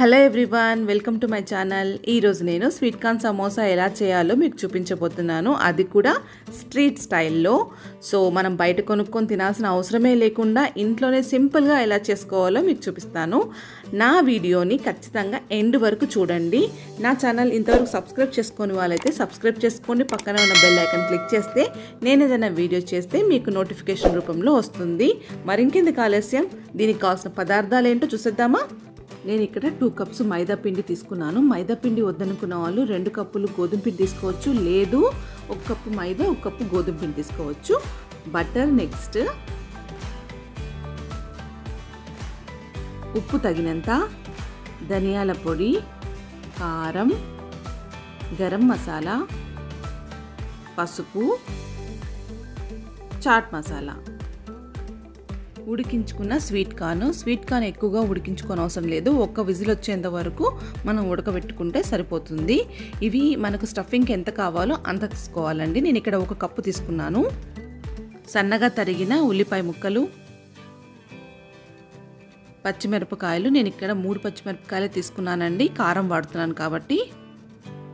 Hello everyone, welcome to my channel. ఈరోజు నేను sweet corn samosa ఎలా చేయాలో మీకు చూపించబోతున్నాను, అది కూడా స్ట్రీట్ స్టైల్లో. సో మనం బయట కొనుక్కొని తినాల్సిన అవసరమే లేకుండా ఇంట్లోనే సింపుల్గా ఎలా చేసుకోవాలో మీకు చూపిస్తాను. నా వీడియోని ఖచ్చితంగా ఎండ్ వరకు చూడండి. నా ఛానల్ ఇంతవరకు సబ్స్క్రైబ్ చేసుకుని వాళ్ళైతే సబ్స్క్రైబ్ చేసుకోండి. పక్కన ఉన్న బెల్ ఐకాన్ క్లిక్ చేస్తే నేను ఏదైనా వీడియో చేస్తే మీకు నోటిఫికేషన్ రూపంలో వస్తుంది. మరింకెందుకు ఆలస్యం, దీనికి కావాల్సిన పదార్థాలు ఏంటో చూసేద్దామా. నేను ఇక్కడ 2 కప్స్ మైదా పిండి తీసుకున్నాను. మైదా పిండి వద్దనుకున్న వాళ్ళు 2 కప్పులు గోధుమ పిండి తీసుకోవచ్చు, లేదు 1 కప్పు మైదా 1 కప్పు గోధుమ పిండి తీసుకోవచ్చు. బటర్, నెక్స్ట్ ఉప్పు తగినంత, ధనియాల పొడి, కారం, గరం మసాలా, పసుపు, చాట్ మసాలా. ఉడికించుకున్న స్వీట్ కార్న్ ఎక్కువగా ఉడికించుకోని అవసరం లేదు, 1 విజిల్ వచ్చేంత వరకు మనం ఉడకబెట్టుకుంటే సరిపోతుంది. ఇవి మనకు స్టఫింగ్కి ఎంత కావాలో అంత తీసుకోవాలండి. నేను ఇక్కడ 1 కప్పు తీసుకున్నాను. సన్నగా తరిగిన ఉల్లిపాయ ముక్కలు, పచ్చిమిరపకాయలు. నేను ఇక్కడ 3 పచ్చిమిరపకాయలు తీసుకున్నానండి, కారం వాడుతున్నాను కాబట్టి.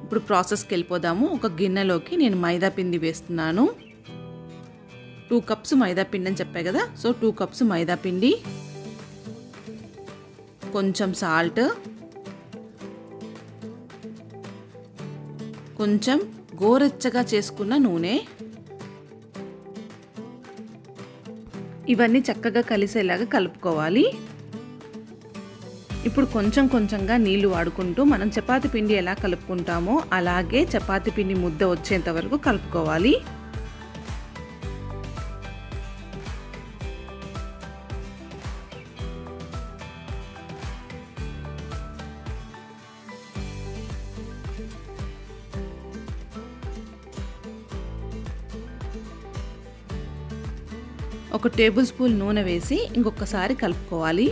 ఇప్పుడు ప్రాసెస్కి వెళ్ళిపోదాము. 1 గిన్నెలోకి నేను మైదా పిండి వేస్తున్నాను. 2 కప్స్ మైదా పిండి అని చెప్పాయి కదా, సో 2 కప్స్ మైదా పిండి, కొంచెం సాల్ట్, కొంచెం గోరెచ్చగా చేసుకున్న నూనె. ఇవన్నీ చక్కగా కలిసేలాగా కలుపుకోవాలి. ఇప్పుడు కొంచెం కొంచెంగా నీళ్లు వాడుకుంటూ మనం చపాతీ పిండి ఎలా కలుపుకుంటామో అలాగే చపాతీ పిండి ముద్ద వచ్చేంత వరకు కలుపుకోవాలి. ఒక 1 టేబుల్ స్పూన్ నూనె వేసి ఇంకొకసారి కలుపుకోవాలి.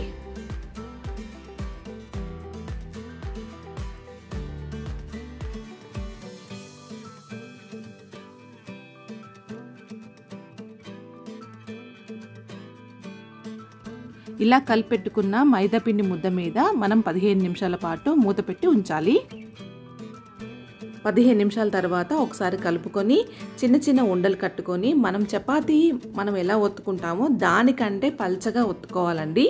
ఇలా కలిపెట్టుకున్న మైదా పిండి ముద్ద మీద మనం 15 నిమిషాల పాటు మూత పెట్టి ఉంచాలి. 15 నిమిషాల తర్వాత ఒకసారి కలుపుకొని చిన్న చిన్న ఉండలు కట్టుకొని మనం చపాతీ మనం ఎలా ఒత్తుకుంటామో దానికంటే పల్చగా ఒత్తుకోవాలండి.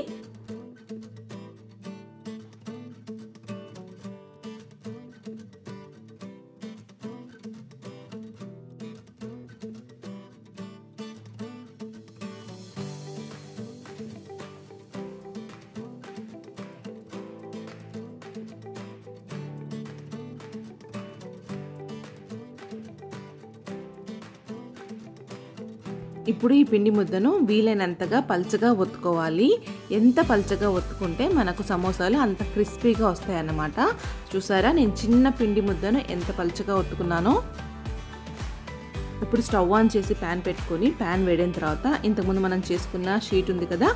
ఇప్పుడు ఈ పిండి ముద్దను వీలైనంతగా పల్చగా ఒత్తుకోవాలి. ఎంత పల్చగా ఒత్తుకుంటే మనకు సమోసాలు అంత క్రిస్పీగా వస్తాయన్నమాట. చూసారా, నేను చిన్న పిండి ముద్దను ఎంత పల్చగా ఒత్తుకున్నానో. ఇప్పుడు స్టవ్ ఆన్ చేసి ప్యాన్ పెట్టుకొని, ప్యాన్ వేడిన తర్వాత ఇంతకుముందు మనం చేసుకున్న షీట్ ఉంది కదా,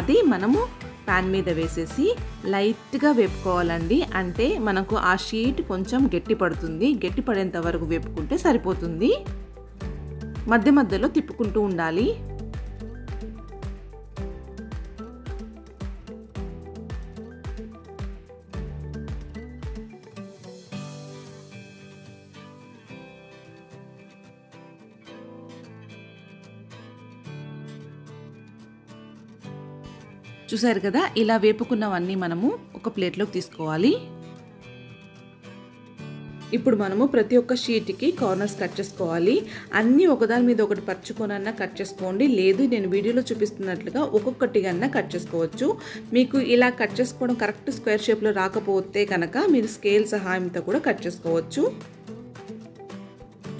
అది మనము ప్యాన్ మీద వేసేసి లైట్గా వేపుకోవాలండి. అంటే మనకు ఆ షీట్ కొంచెం గట్టి పడుతుంది, గట్టి పడేంత వరకు వేపుకుంటే సరిపోతుంది. మధ్య మధ్యలో తిప్పుకుంటూ ఉండాలి. చూసారు కదా, ఇలా వేపుకున్నవన్నీ మనము ఒక ప్లేట్లోకి తీసుకోవాలి. ఇప్పుడు మనము ప్రతి ఒక్క షీట్కి కార్నర్స్ కట్ చేసుకోవాలి. అన్నీ ఒకదాని మీద ఒకటి పరుచుకొనన్నా కట్ చేసుకోండి, లేదు నేను వీడియోలో చూపిస్తున్నట్లుగా ఒక్కొక్కటిగా కట్ చేసుకోవచ్చు. మీకు ఇలా కట్ చేసుకోవడం కరెక్ట్ స్క్వేర్ షేప్లో రాకపోతే కనుక మీరు స్కేల్ సహాయంతో కూడా కట్ చేసుకోవచ్చు.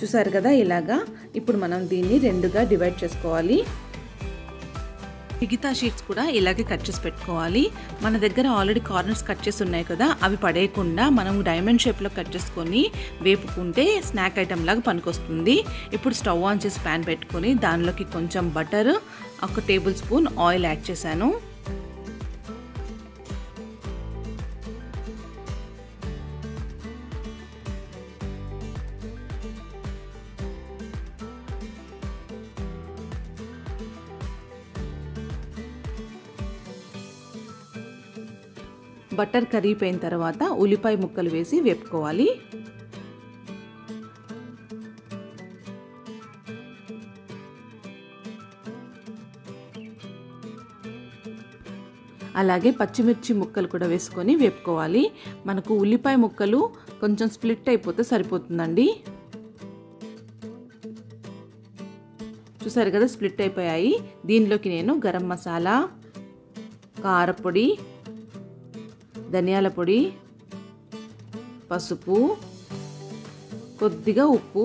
చూసారు కదా ఇలాగా. ఇప్పుడు మనం దీన్ని 2గా డివైడ్ చేసుకోవాలి. మిగతా షీట్స్ కూడా ఇలాగే కట్ చేసి పెట్టుకోవాలి. మన దగ్గర ఆల్రెడీ కార్నర్స్ కట్ చేసి ఉన్నాయి కదా, అవి పడేయకుండా మనము డైమండ్ షేప్లో కట్ చేసుకొని వేపుకుంటే స్నాక్ ఐటమ్ లాగా పనికొస్తుంది. ఇప్పుడు స్టవ్ ఆన్ చేసి ప్యాన్ పెట్టుకొని దానిలోకి కొంచెం butter, 1 tablespoon oil add చేశాను. బట్టర్ కరిగిపోయిన తర్వాత ఉల్లిపాయ ముక్కలు వేసి వేపుకోవాలి. అలాగే పచ్చిమిర్చి ముక్కలు కూడా వేసుకొని వేపుకోవాలి. మనకు ఉల్లిపాయ ముక్కలు కొంచెం స్ప్లిట్ అయిపోతే సరిపోతుందండి. చూసారు కదా, స్ప్లిట్ అయిపోయాయి. దీనిలోకి నేను గరం మసాలా, కారపొడి, ధనియాల పొడి, పసుపు, కొద్దిగా ఉప్పు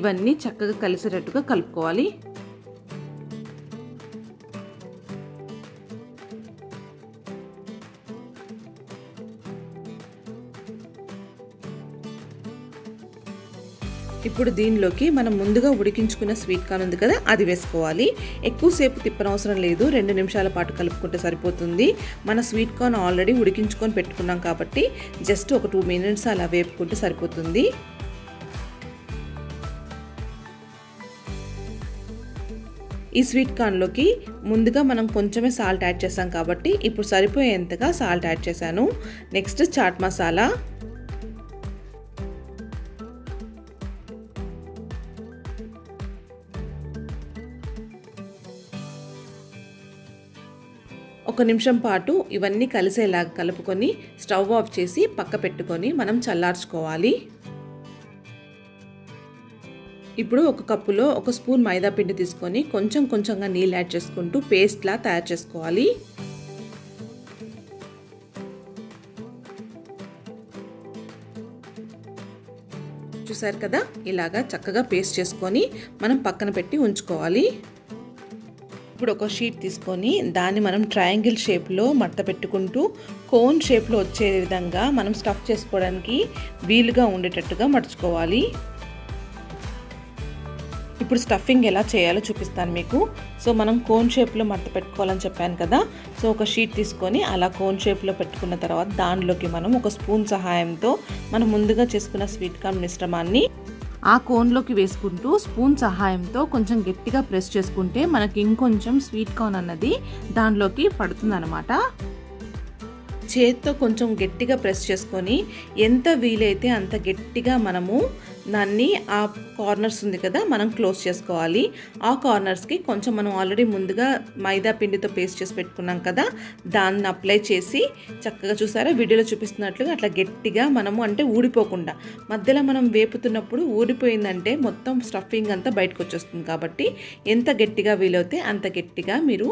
ఇవన్నీ చక్కగా కలిసేటట్టుగా కలుపుకోవాలి. ఇప్పుడు దీనిలోకి మనం ముందుగా ఉడికించుకున్న స్వీట్ కార్న్ ఉంది కదా, అది వేసుకోవాలి. ఎక్కువసేపు తిప్పనవసరం లేదు, 2 నిమిషాల పాటు కలుపుకుంటే సరిపోతుంది. మన స్వీట్ కార్న్ ఆల్రెడీ ఉడికించుకొని పెట్టుకున్నాం కాబట్టి జస్ట్ ఒక 2 మినిట్స్ అలా వేపుకుంటే సరిపోతుంది. ఈ స్వీట్ కార్న్లోకి ముందుగా మనం కొంచెమే సాల్ట్ యాడ్ చేసాం కాబట్టి ఇప్పుడు సరిపోయేంతగా సాల్ట్ యాడ్ చేశాను. నెక్స్ట్ చాట్ మసాలా, ఒక నిమిషం పాటు ఇవన్నీ కలిసేలాగా కలుపుకొని స్టవ్ ఆఫ్ చేసి పక్క పెట్టుకొని మనం చల్లార్చుకోవాలి. ఇప్పుడు ఒక కప్పులో 1 స్పూన్ మైదా పిండి తీసుకొని కొంచెం కొంచెంగా నీళ్ళు యాడ్ చేసుకుంటూ పేస్ట్లా తయారు చేసుకోవాలి. చూసారు కదా, ఇలాగా చక్కగా పేస్ట్ చేసుకొని మనం పక్కన పెట్టి ఉంచుకోవాలి. ఇప్పుడు ఒక షీట్ తీసుకొని దాన్ని మనం ట్రయాంగిల్ షేప్లో మడత పెట్టుకుంటూ కోన్ షేప్లో వచ్చే విధంగా మనం స్టఫ్ చేసుకోవడానికి వీలుగా ఉండేటట్టుగా మడుచుకోవాలి. ఇప్పుడు స్టఫింగ్ ఎలా చేయాలో చూపిస్తాను మీకు. సో మనం కోన్ షేప్లో మడత పెట్టుకోవాలని చెప్పాను కదా, సో ఒక షీట్ తీసుకొని అలా కోన్ షేప్లో పెట్టుకున్న తర్వాత దానిలోకి మనం 1 స్పూన్ సహాయంతో మనం ముందుగా చేసుకున్న స్వీట్ కార్న్ మిశ్రమాన్ని ఆ కోన్లోకి వేసుకుంటూ స్పూన్ సహాయంతో కొంచెం గట్టిగా ప్రెస్ చేసుకుంటే మనకి ఇంకొంచెం స్వీట్ కార్న్ అన్నది దానిలోకి పడుతుందన్నమాట. చేత్తో కొంచెం గట్టిగా ప్రెస్ చేసుకొని ఎంత వీలైతే అంత గట్టిగా మనము దాన్ని ఆ కార్నర్స్ ఉంది కదా మనం క్లోజ్ చేసుకోవాలి. ఆ కార్నర్స్కి కొంచెం మనం ఆల్రెడీ ముందుగా మైదా పిండితో పేస్ట్ చేసి పెట్టుకున్నాం కదా, దాన్ని అప్లై చేసి చక్కగా చూసారా వీడియోలో చూపిస్తున్నట్లుగా అట్లా గట్టిగా మనము, అంటే ఊడిపోకుండా, మధ్యలో మనం వేపుతున్నప్పుడు ఊడిపోయిందంటే మొత్తం స్టఫింగ్ అంతా బయటకు వచ్చేస్తుంది కాబట్టి ఎంత గట్టిగా వీలైతే అంత గట్టిగా మీరు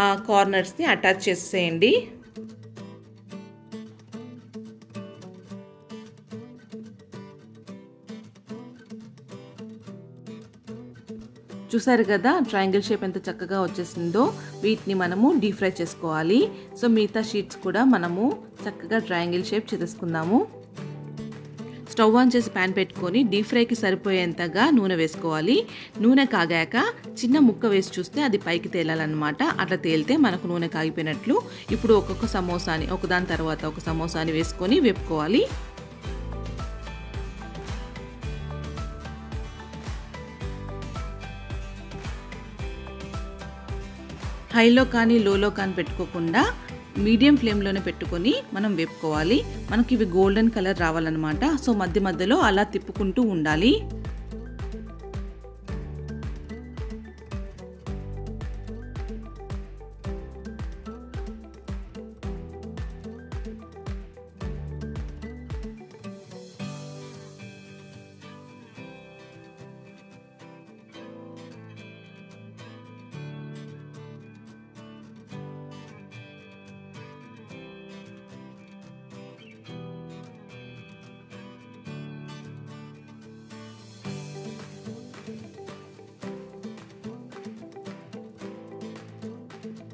ఆ కార్నర్స్ని అటాచ్ చేసేయండి. చూసారు కదా ట్రయాంగిల్ షేప్ ఎంత చక్కగా వచ్చేసిందో. వీటిని మనము డీప్ ఫ్రై చేసుకోవాలి. సో మిగతా షీట్స్ కూడా మనము చక్కగా ట్రయాంగిల్ షేప్ చేసుకుందాము. స్టవ్ ఆన్ చేసి ప్యాన్ పెట్టుకొని డీప్ ఫ్రైకి సరిపోయేంతగా నూనె వేసుకోవాలి. నూనె కాగాక చిన్న ముక్క వేసి చూస్తే అది పైకి తేలాలన్నమాట. అట్లా తేలితే మనకు నూనె కాగిపోయినట్లు. ఇప్పుడు ఒక్కొక్క సమోసాని ఒకదాని తర్వాత ఒక సమోసాని వేసుకొని వేపుకోవాలి. హైలో కానీ లోలో కానీ పెట్టుకోకుండా మీడియం ఫ్లేమ్లోనే పెట్టుకొని మనం వేపుకోవాలి. మనకి ఇవి గోల్డెన్ కలర్ రావాలన్నమాట. సో మధ్య మధ్యలో అలా తిప్పుకుంటూ ఉండాలి.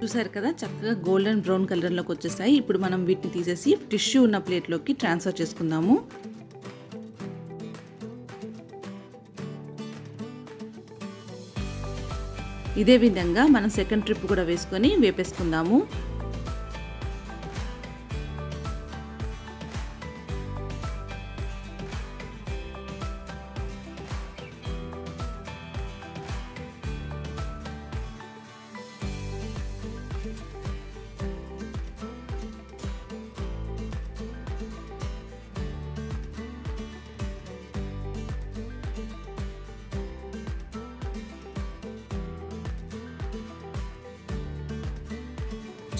చూసారు కదా చక్కగా గోల్డెన్ బ్రౌన్ కలర్లోకి వచ్చేసాయి. ఇప్పుడు మనం వీటిని తీసేసి టిష్యూ ఉన్న ప్లేట్లోకి ట్రాన్స్ఫర్ చేసుకుందాము. ఇదే విధంగా మనం సెకండ్ ట్రిప్ కూడా వేసుకొని వేపేసుకుందాము.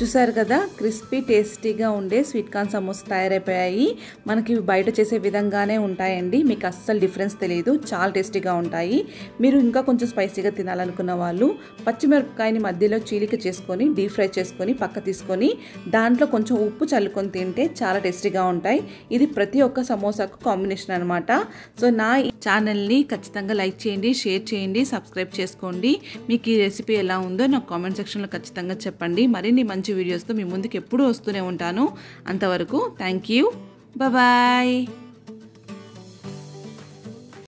చూసారు కదా క్రిస్పీ టేస్టీగా ఉండే స్వీట్ కార్న్ సమోసా తయారైపోయాయి. మనకి బయట చేసే విధంగానే ఉంటాయండి, మీకు అస్సలు డిఫరెన్స్ తెలియదు, చాలా టేస్టీగా ఉంటాయి. మీరు ఇంకా కొంచెం స్పైసీగా తినాలనుకున్న వాళ్ళు పచ్చిమిరపకాయని మధ్యలో చీలిక చేసుకొని డీప్ ఫ్రై చేసుకొని పక్క తీసుకొని దాంట్లో కొంచెం ఉప్పు చల్లుకొని తింటే చాలా టేస్టీగా ఉంటాయి. ఇది ప్రతి ఒక్క సమోసాకు కాంబినేషన్ అనమాట. సో నా ఛానల్ని ఖచ్చితంగా లైక్ చేయండి, షేర్ చేయండి, సబ్స్క్రైబ్ చేసుకోండి. మీకు ఈ రెసిపీ ఎలా ఉందో నాకు కామెంట్ సెక్షన్లో ఖచ్చితంగా చెప్పండి. మరిన్ని మంచి వీడియోస్తో మీ ముందుకు ఎప్పుడూ వస్తూనే ఉంటాను. అంతవరకు థ్యాంక్ యూ, బాయ్.